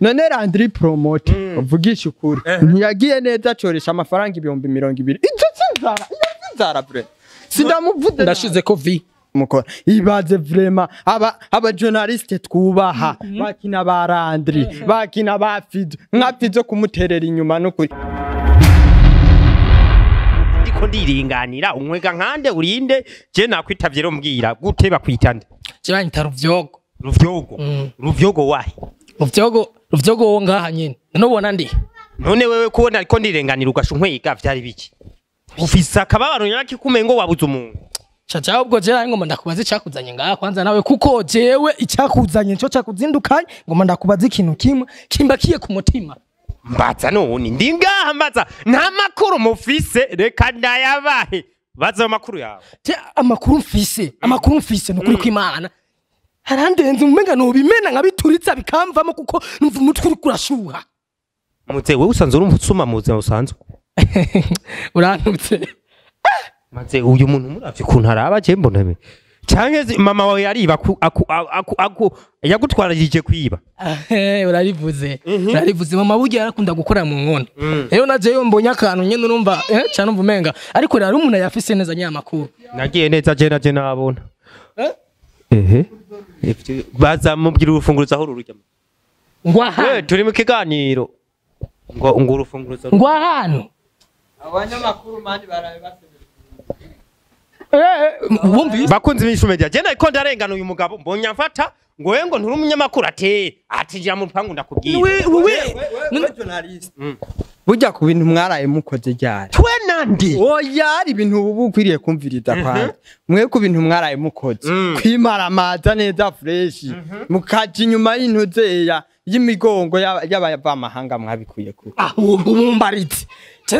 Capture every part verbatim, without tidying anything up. none Landry promote uvuga ishukuri ntiyagiye neza cyoresha amafaranga ibihumbi mirongo ibiri inzo nzara nzara bre sindamuvude ndashize ko vi mukora ibaze vraiment aba aba journaliste twubaha bakina ba Landry bakina ba Fizzo nka Fizzo kumuterera inyuma no kuri ndiringanira umwega nkande urinde je nakwitavye rombwira gute bakwitande cyane taruvyogo ruvyogo ruvyogo wahi ruvyogo ruvyogo ngaha nyine nobona ndi none wewe kubona ariko ndirenganira ugashunkweyiga byari biki ufise akabaro nyaki kumengo wabuze umuntu chacha ubwo je ngoma ndakubaza cyakuzanye ngaha kwanza nawe kuko jewe icyakuzanye cyo cyakuzindukanye ngoma ndakubaza ikintu kimwe kimbakiye ku mutima mbatsa none ndingaha mbatsa nta makuru mufise reka ndayabahe baza makuru yawe te amakuru mfise amakuru mfise nokuri kwimana harandenze umenga no bimena nkabituritsa bikamvamo kuko numva umutwe uri kurashuha mutse we usanze urumva utsuma muze usanze urantutse matse uyu muntu muravye kuntu araba je mboname cyangeze mama wawe yariba aku yagutwararije kwiba eh urarivuze urarivuze mama burya yarakunda gukora mu nkono rero naje yo mbonya kantu nyene urumva eh cyane umvumenga ariko rero umuntu yafise neza nyamakuru nagiye neza je naje nabona eh ehe baza mubwira urufunguruza aho rurujya ngwaha eh turi mu kiganiro ngo ngo urufunguruza ngwahano abanyamakuru mandi barabe base eh bakunze imishumeja je nako ndarengana uyu mugabo mbonya mfata ngo yengo nturi umunyamakuru ate atijya mu pangu ndakubwira wewe wewe journalist bujya ku bintu mwaraye mukoze cyane twe nandi oya ari ibintu bubukwiriye kumvirita kwanje mwe ku bintu mwaraye mukoze kwimara amaza neza fresh mukaje nyuma y'intuzeya y'imigongo y'abava mahanga mwabikuye ku aho bumbaritse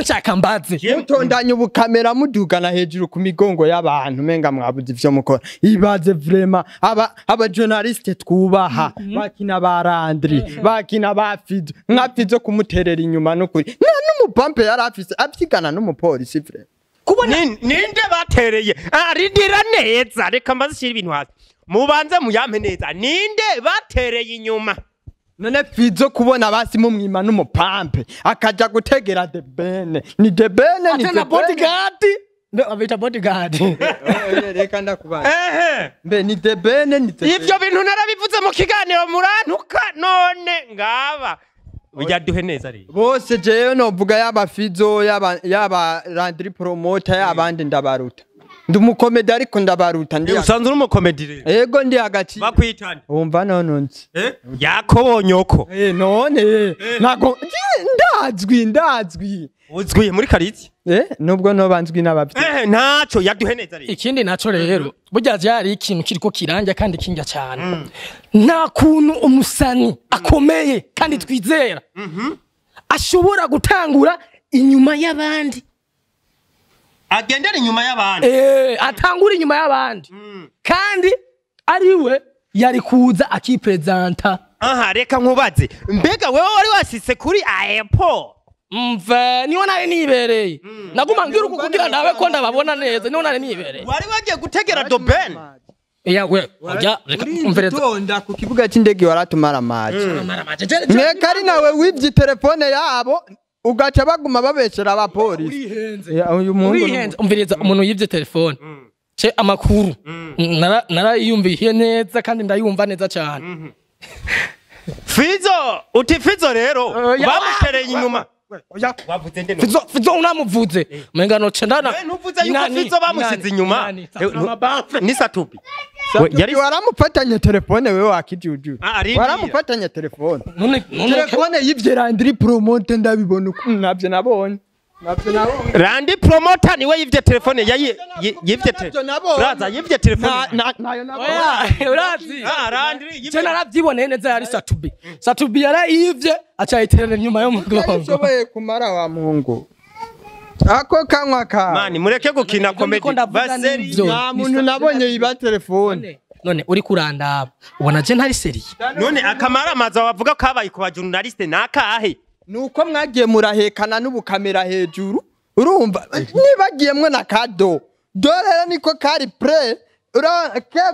cyaka mbaze yutondanya ubukamera mudugana hejuru ku migongo y'abantu menga mwabuze ivyo mukora ibaze vraiment aba aba journaliste twubaha bakina ba Landry bakina ba Fizzo nka Fizzo kumuterera inyuma no kuri n'umupampe yarafise abyigana n'umupolisi vraiment kubona ninde batereye arindira neza reka mbazishira ibintu hasi mubanze muyampe neza ninde batereye inyuma none Fizzo kubona basi mu mwima n'umupampe akaja gutegera The Ben ni The Ben ni The Bodyguard no abita bodyguard oye reka ndakubana ehe mbe ni The Ben ni The Ivyo bintu narabivuze mu kiganiro murantuka none ngaba bijya duhe neza rero bose jewe no vuga yaba Fizzo yaba yaba Landry promoter yabandi ndabaruta ndumukomedi ariko ndabaruta ndi usanze urumukomedi rero yego ndi hagati bakwitana umva none nzi eh yakobonyoko eh none nago ndazwi ndazwi uzwiye muri kariti eh nubwo no banzwi nabafite eh ntacho yaduheneza rero ikindi nacho rero burya byari ikintu kiriko kiranja kandi kinja cyane nta kuntu umusani akomeye kandi twizera ashobora gutangura inyuma y'abandi agendera inyuma y'abandi eh atangura inyuma y'abandi kandi ariwe yari kuza akipresenta aha reka nkubaze mbega wewe wari wasise kuri Apple mva niyo nare nibereye naguma ngira uko kugira nawe ko ndababona neza niyo nare nibereye wari wagiye gutegera The Ben ya we ya reka umvereza tonda ku kibuga cy'indege waratumara amaje mweka ari nawe wibye telefone yabo ugaca baguma babeshera abapolisi uyu muntu umvireza umuntu yivye telefone che amakuru narayumviye neza kandi ndayumva neza cyane Fizzo uti Fizzo rero bamutereye inyuma oya wavuze ndene Fizzo Fizzo unamuvuze menga no chandana nuvuze yuko Fizzo bamusize inyuma ni satupi yari waramufatanye telefone wewe wakiti uju waramufatanye telefone telefone yivye Landry promote ndabibona uko nabyo nabonye Landry promoter niwe yivye telefone yayi yivye telefone raza yivye telefone nayo nabo urazi ah Landry yivye narabyiboneye neza yari satubi satubi yara yivye acayiterana nyuma yo mugongo soboye kumara wa muhungu ako kanwa ka mani mureke gukina comedy baseri namuntu nabonye yiba telefone none uri kurandaba ubona je ntari seri none akamara amaza wavuga ko abaye kuba journalist nakahe nuko mwagiye murahekana n'ubukamera hejuru urumva nibagiye mwe na kado dorera niko kari pre Ura kya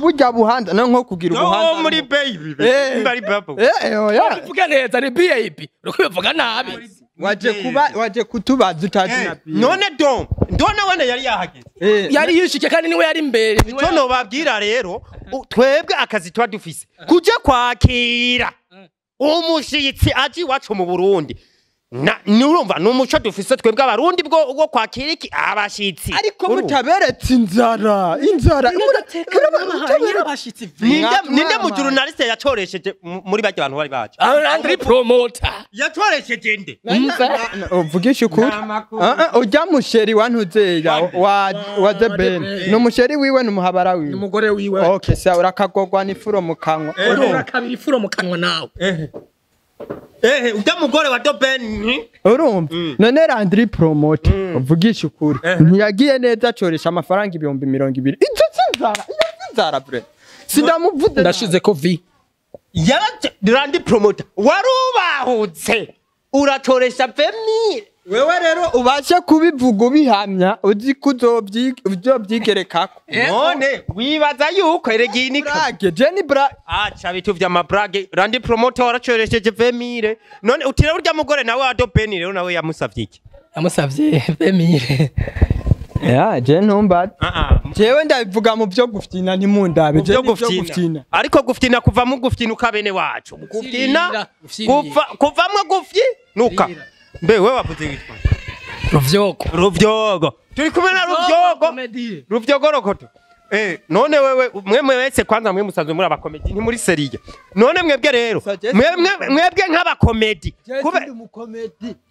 bujya buhanda na nko kugira ubuhanda. No muri baby. Ndari babo. Eh oya. Uvuga neza ni B I P. Urukuvuga nabi. Waje kuba waje kutubaza utati na B. None don. Ndona wene yari yahageze. Yari yushike kandi niwe yari mbere. Nico no babwira rero twebwe akazi twa dufise. Kuje kwakira. Umushitsi aji wacu mu Burundi. Na nurumva numuco dufise twebwe abarundi bwo bwo kwakira iki abashitsi ariko mutaberetse inzara inzara ninde mu journaliste yatoresheje muri bajye abantu bari baje ari promoter yatoresheje nde uvugisha ukuri ujya musheri wantuzeya wa The Ben numusheri wiwe numuhabara wiwe numugore wiwe okay sa urakagogwa n'ifuro mu kanwa urakabira ifuro mu kanwa nawe ehe utamugore wa The Ben urumva none Landry promote uvugisha ukuri ntiyagiye neza cyoresha amafaranga ibihumbi mirongo ibiri izo nzara izo nzara bre sindamuvuze ndashize ko vi ya Landry promoter warubahutse uratoresha femire wewe rero ubashe kubivuga bihamya uzi kuzobyigerekako none wibaza yuko ereginika Jenny Bra acha bitu vya mabrage Landry promoter aracoresheje femire none utira urya mugore nawe wa The Ben rero nawe yamusavye iki yamusavye femire ya je ntumba jewe ndabivuga mu byo guftina ni mundabe je guftina ariko guftina kuva mu guftina ukabene wacu guftina kuva kuvamwe gufyi nuka mbe wewe wapuze gitwa Ruvyogo Ruvyogo turi kumwe na Ruvyogo Ruvyogo rokoto eh none wewe mwemwe wese kwanza mwe musanzwe muri abakomedi nti muri seriye none mwebwe rero mwemwe mwebwe nk'abakomedi kuba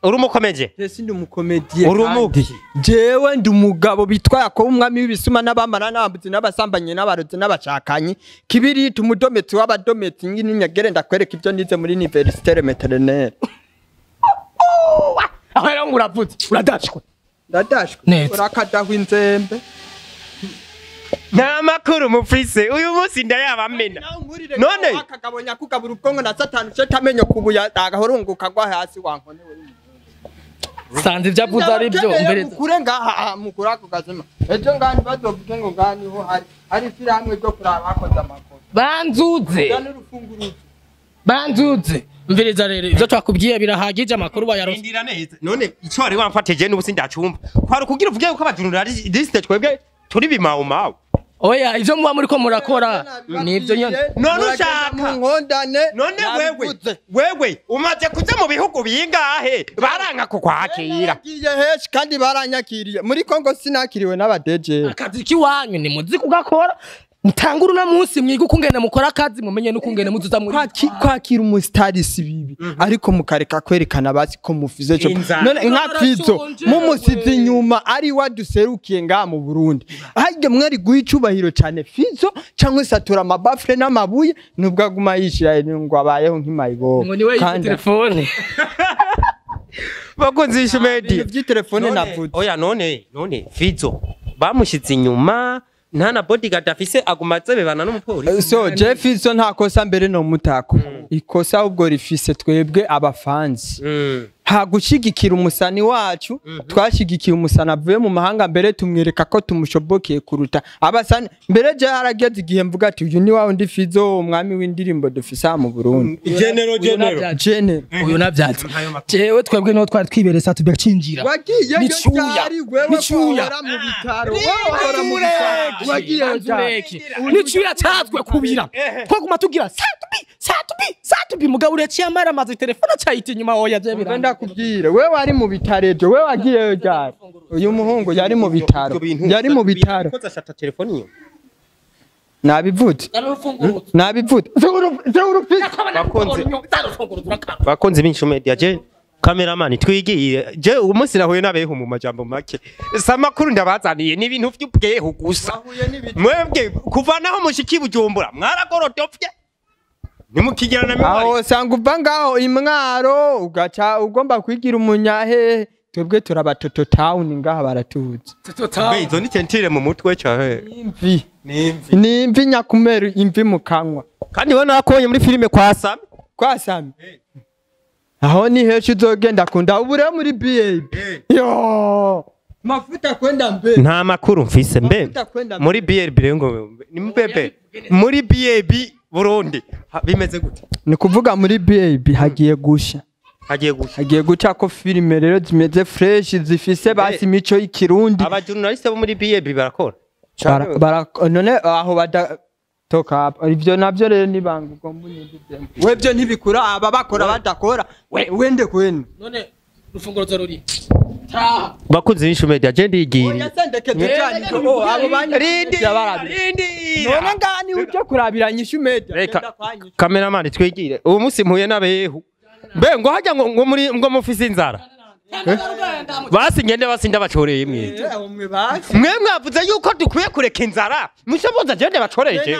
uri umukomedi ese ndi umukomedi uri umuki jewe ndi umugabo bitwa ko umwami w'ibisuma n'abamara n'abambuzi n'abasambanye n'abaruzi n'abacakanye kibiri tumudometsi w'abadometsi n'inyinyagere ndakwereka ibyo ndize muri université maternelle ahera ngurapfutse uradashwe uradashwe urakadaho inzembe namakuru mufise uyu munsi ndayabamena none akagabonya kugabura ubwongo na satani cyo tamenyo kubuya agahorunguka gwa hasi wankone sanze byavuza ari byo mbere kure ngaha mukurako gazema ejo ngani bazovuke ngo ngani ho hari ari firamwe cyo kuraba akoza amakoro banzuze banzuze mvereza rero ibyo twakubwiye birahagije amakuru bayarosa ndira neza none icyo ari wamfateje n'ubusi ndacumva kwari kugira uvuge uko abajunuralist liste twebwe turi bimawo mawo oya ivyo muba muri ko murakora nivyo nyone none ushaka nkondane none wewe wewe umaze kuza mu bihugu bingahe baranka ko kwakira kandi baranyakiriye muri Kongo sinakiriwe n'abadeje akazi kiwanyu ni muzi kugakora ntanguru na munsi mwiga ukungena mukora akazi mumenye n'ukungena muzuza muri kwakira umu stars bibi ariko mukareka kwerekana basi ko mufize cyo none nka Fizzo mu musizi nyuma ari waduserukiye nga mu Burundi ahajye mwari guhicubahiro cyane Fizzo cyangwa satura mabafre n'amabuye nubwo aguma yishira ngo abayeho nk'imayigo kandi telefone bakunzisha media by'itelefone navuze oya none none Fizzo bamushitse nyuma nana bodyguard afise agumaze bebana n'umupolisi so Jefferson ntakosa mbere no mutako ikosa ubwo rifise twebwe abafanzi ha gushigikira umusani wacu twashigikiye umusani avuye mu mahanga mbere tumwereka ko tumushobokeye kuruta abasani mbere je harageze igihe mvuga ati uyu ni wawe ndi Fizzo umwami w'indirimbo dufisa mu Burundi general general uyu navyatsi jewe twebwe no twari twiberesa tubya cinjira nicuya nicuya mu bitaro wakora mu bitaro wagiye nicuya tatwe kubira ko kuma tugira satubi satubi satubi mugabure cyamara maze telefone cyahita nyuma oya je biranga kubwira wewe ari mu bitarejo wewe agiye cyane uyu muhungu yari mu bitaro yari mu bitaro koza shata telefone iyo nabivuze nabivuze bakonze ibinsho media je cameraman twigiye je umunsi rahuye nabeho mu majambo make samakuru ndabazaniye ni ibintu by'ubweho gusa mwebwe kuvanaho mushiki bujumbura mwaragorotofye nimukigirana n'imari aho sanga uvangaho imwaro ugaca ugomba kwigira umunyahe twebwe turabatoto town ngaha baratuze toto town izo ni tentire mu mutwe cyahe imvi nimvi nimvi nyakumeru imvi mukanwa kandi bona akonye muri filime kwasame kwasame aho ni hecho zogenda kunda ubure muri B I P yo Mafuta kwenda mbe. Nta makuru mfise mbe. Muri B R B ngo ni mpepe. Muri B A B Burundi bimeze gute? Ni kuvuga muri B A B hagiye gusha. Hagiye gusha. Hagiye guca ko filime rero zimeze fresh zifise basi mico y'ikirundi. Aba journaliste bo muri B A B barakora. None aho bada toka ivyo navyo rero nibangu ko mbunye ndizembe. Webyo ntibikura aba bakora badakora. Wende kwenu. None rufunguro zaruri. Ta bakunze n'ishumedia jendi giri none ngani uje kurabiranya ishumedia reka cameraman twegire ubu musi mpuye nabehu mbe ngo hajya ngo muri ngo mufisi inzara basi ngende basi ndabacoreye mwe mwe mwavuze yuko dukwiye kureka inzara mushoboza jendi bacoreje.